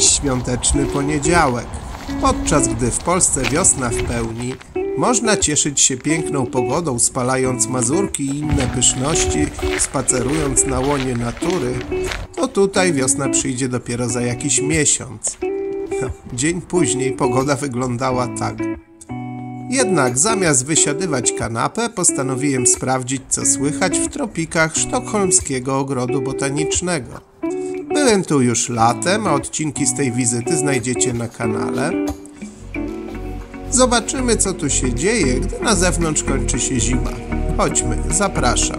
świąteczny poniedziałek, podczas gdy w Polsce wiosna w pełni. Można cieszyć się piękną pogodą, spalając mazurki i inne pyszności, spacerując na łonie natury, to tutaj wiosna przyjdzie dopiero za jakiś miesiąc. Dzień później pogoda wyglądała tak. Jednak zamiast wysiadywać kanapę, postanowiłem sprawdzić, co słychać w tropikach sztokholmskiego ogrodu botanicznego. Byłem tu już latem, a odcinki z tej wizyty znajdziecie na kanale. Zobaczymy, co tu się dzieje, gdy na zewnątrz kończy się zima. Chodźmy, zapraszam.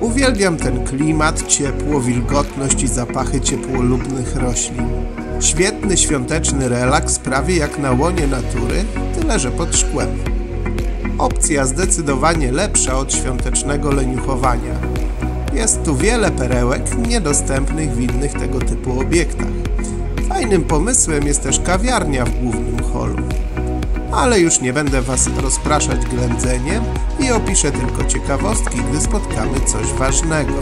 Uwielbiam ten klimat, ciepło, wilgotność i zapachy ciepłolubnych roślin. Świetny świąteczny relaks, prawie jak na łonie natury, tyle że pod szkłem. Opcja zdecydowanie lepsza od świątecznego leniuchowania. Jest tu wiele perełek niedostępnych w innych tego typu obiektach. Fajnym pomysłem jest też kawiarnia w głównym holu. Ale już nie będę Was rozpraszać ględzeniem i opiszę tylko ciekawostki, gdy spotkamy coś ważnego.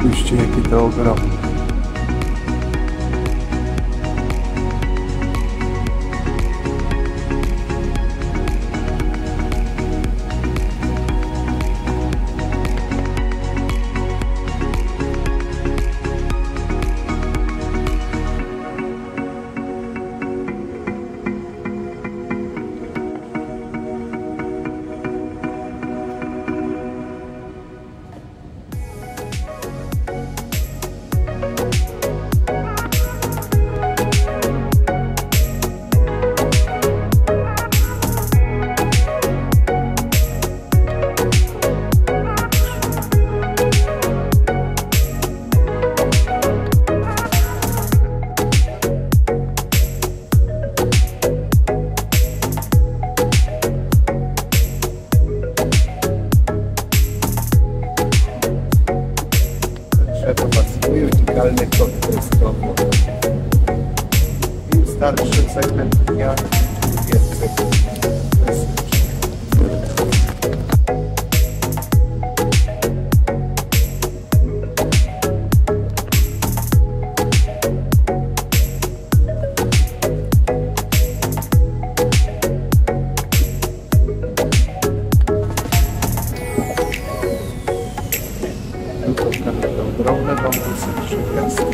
Spójrzcie, jaki to ogromny. Im starszy segment dnia, jest wysoki. Ogromne bambusy przy gwiazdach.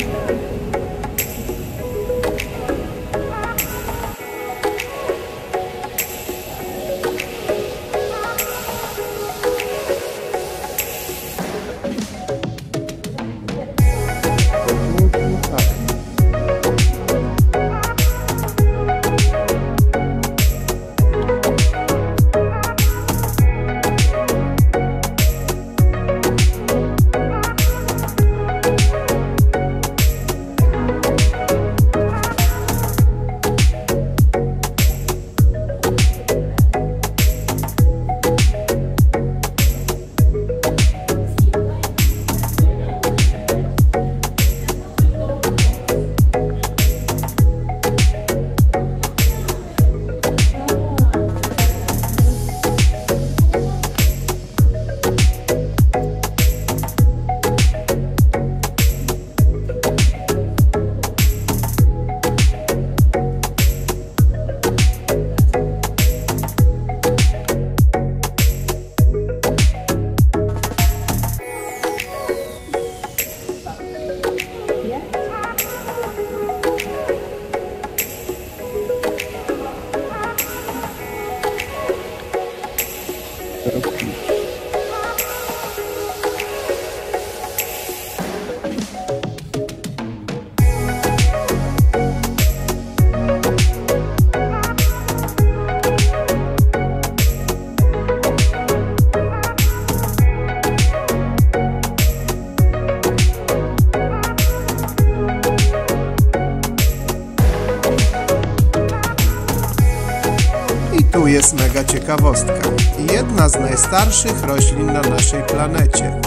jest mega ciekawostka i jedna z najstarszych roślin na naszej planecie.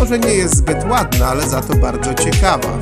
Może nie jest zbyt ładna, ale za to bardzo ciekawa.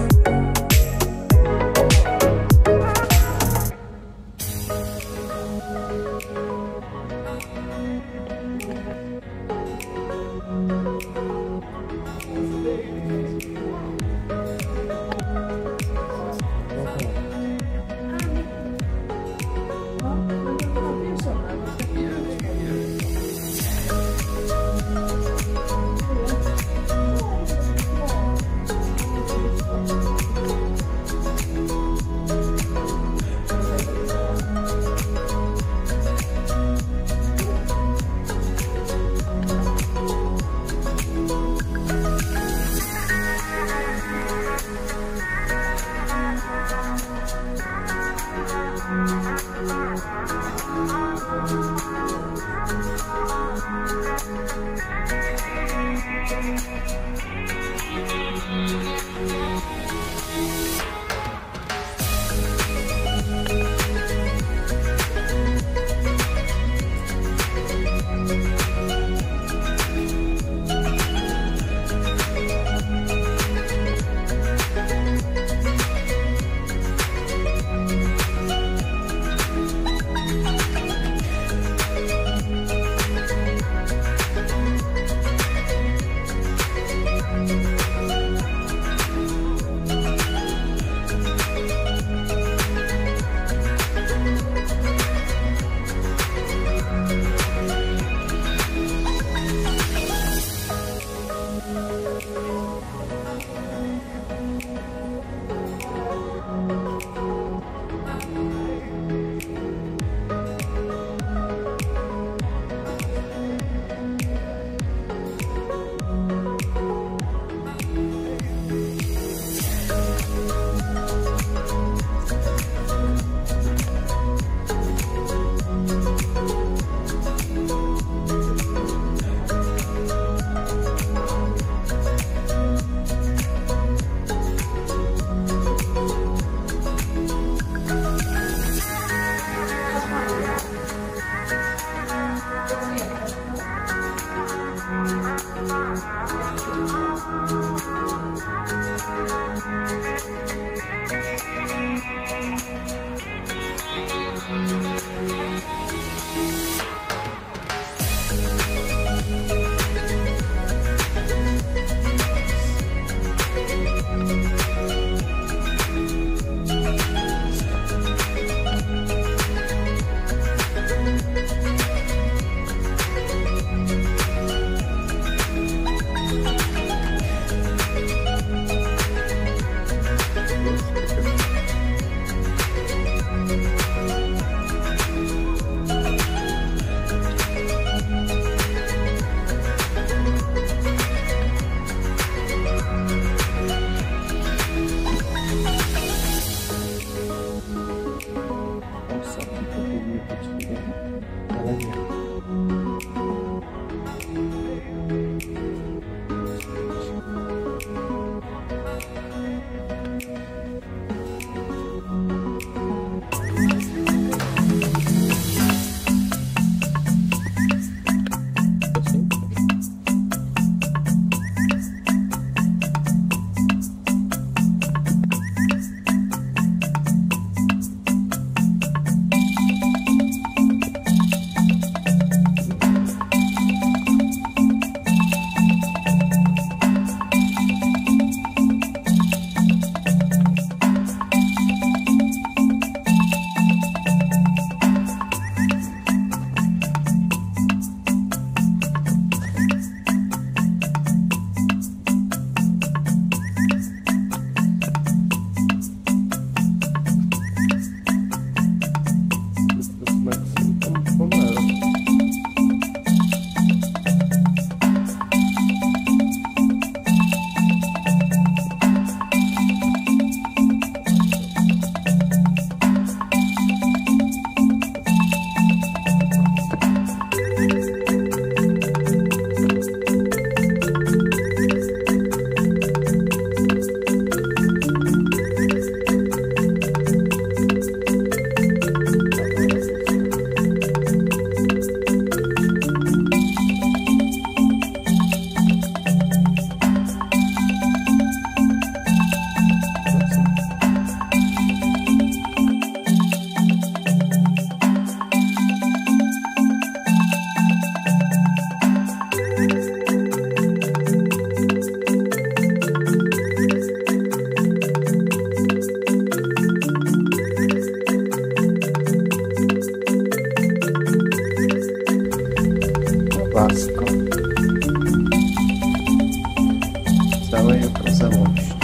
całej okazałości.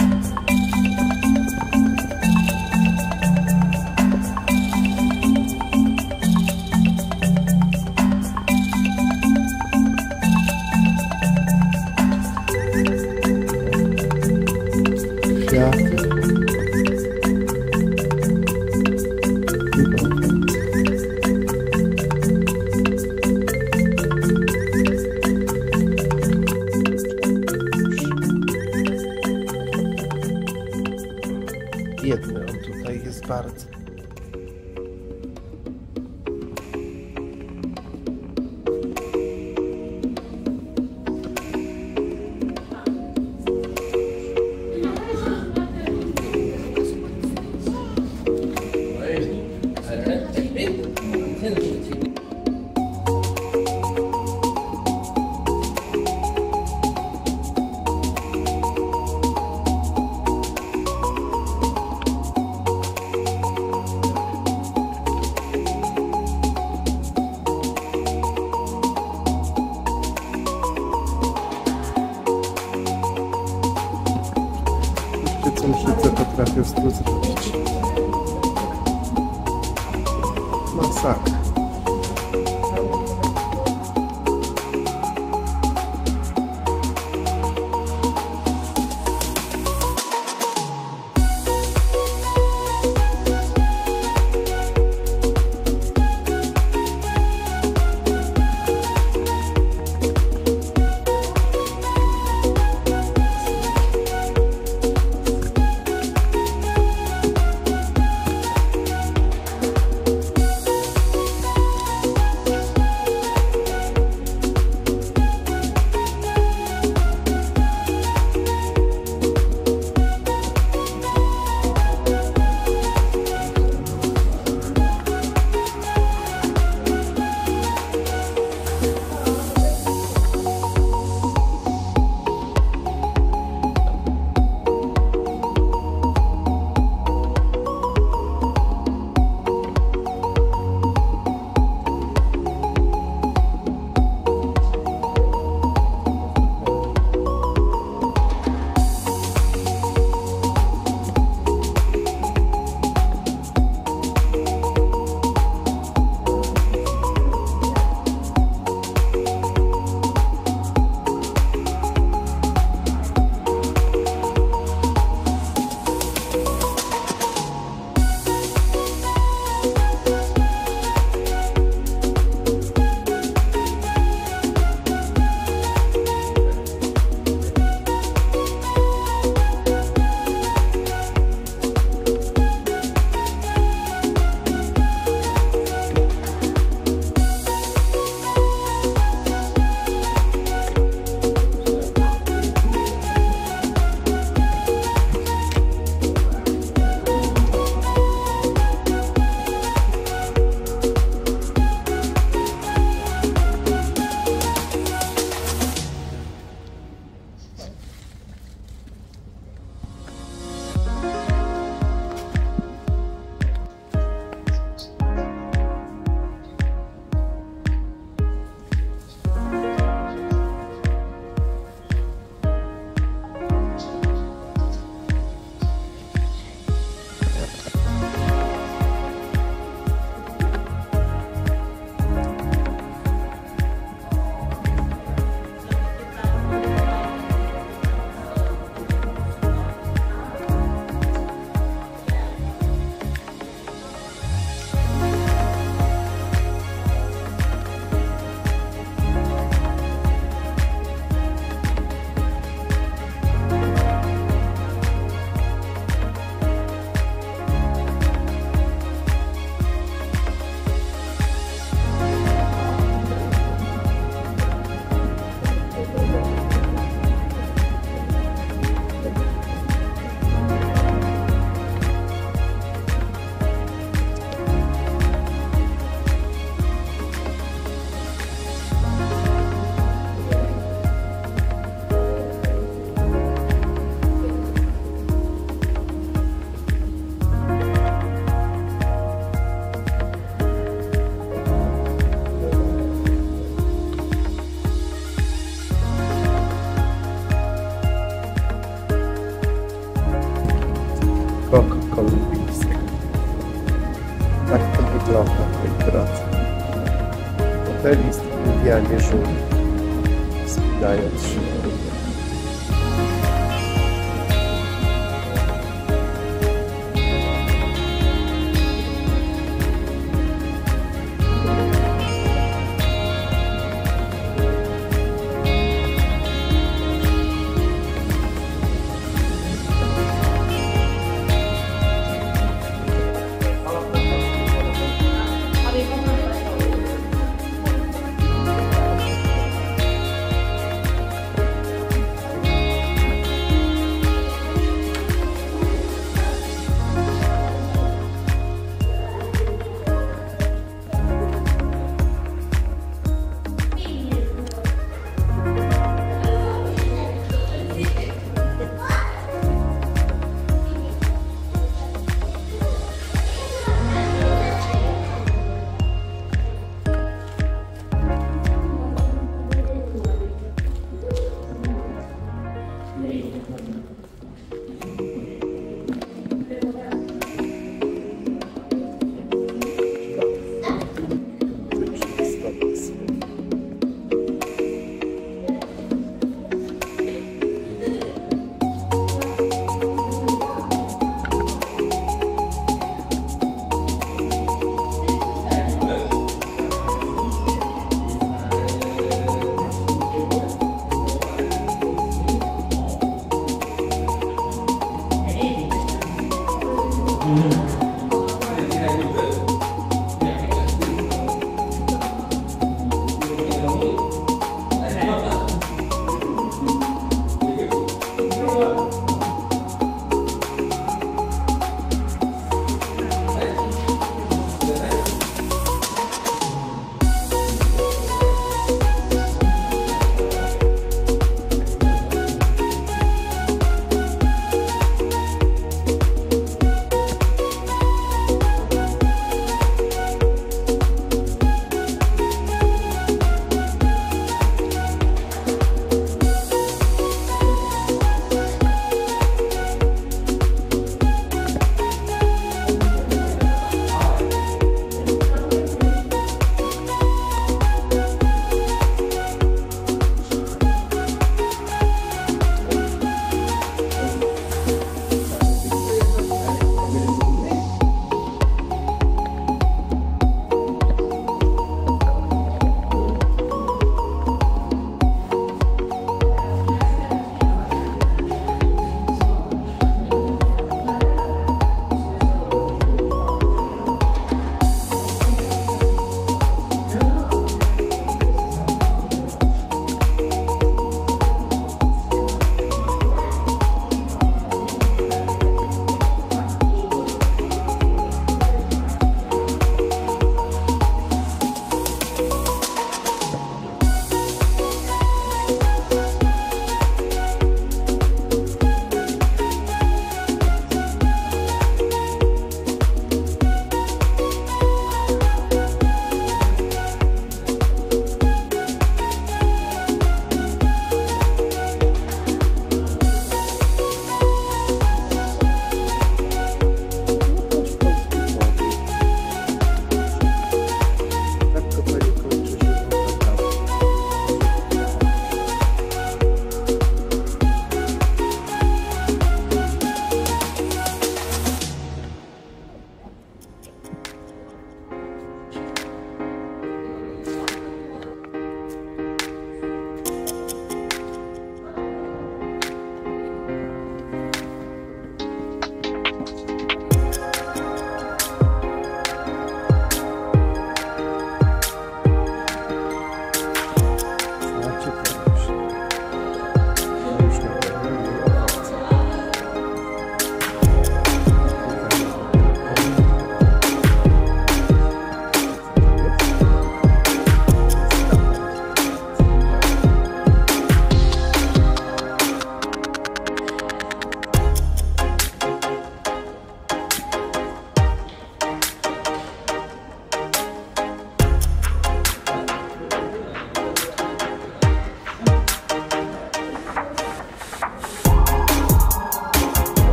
Kwiaty. Biedny on tutaj jest bardzo. Muszę potrafię stróc robić. Masakra. najwyżej daje 3.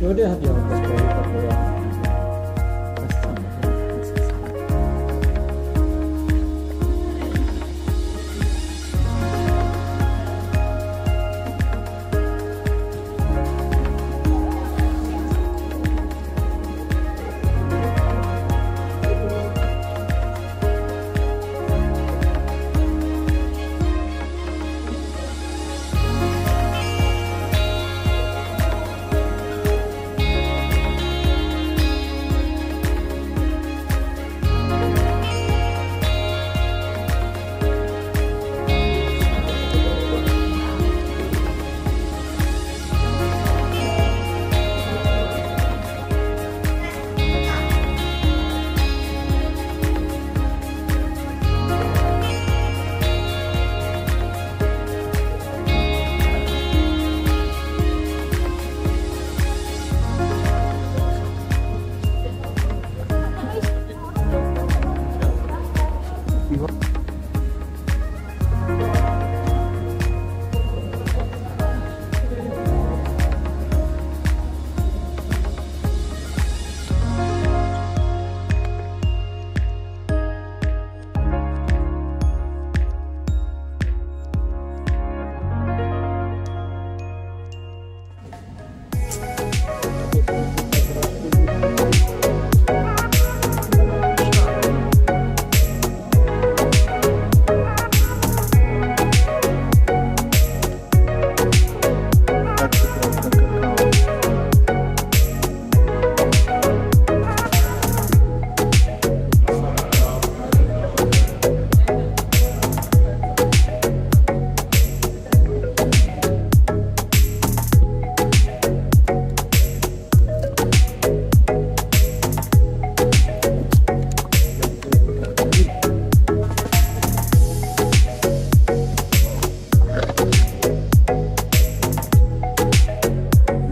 Ja, det hade jag inte spelat på.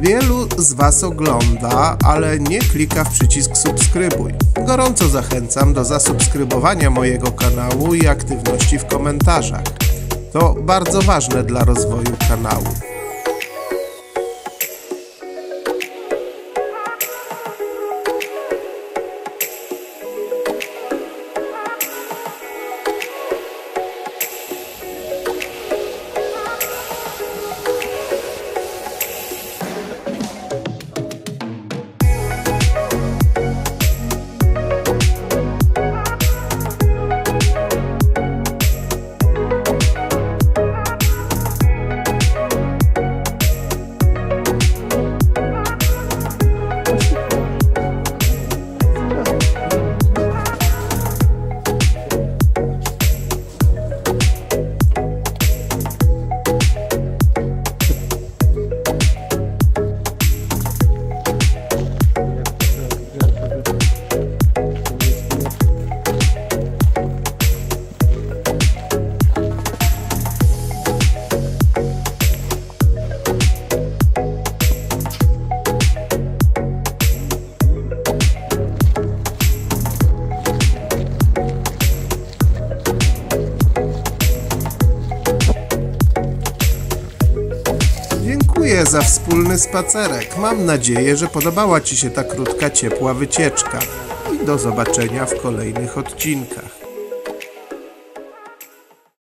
Wielu z Was ogląda, ale nie klika w przycisk subskrybuj. Gorąco zachęcam do zasubskrybowania mojego kanału i aktywności w komentarzach. To bardzo ważne dla rozwoju kanału. Dziękuję za wspólny spacerek. Mam nadzieję, że podobała Ci się ta krótka, ciepła wycieczka. I do zobaczenia w kolejnych odcinkach.